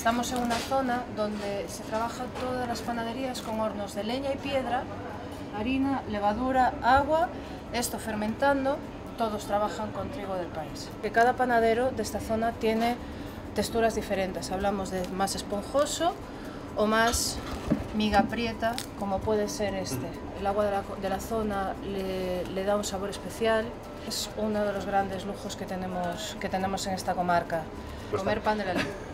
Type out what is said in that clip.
Estamos en una zona donde se trabajan todas las panaderías con hornos de leña y piedra, harina, levadura, agua, esto fermentando, todos trabajan con trigo del país. Que cada panadero de esta zona tiene texturas diferentes, hablamos de más esponjoso o más miga prieta, como puede ser este. El agua de la zona le da un sabor especial. Es uno de los grandes lujos que tenemos en esta comarca, comer pan de Lalín.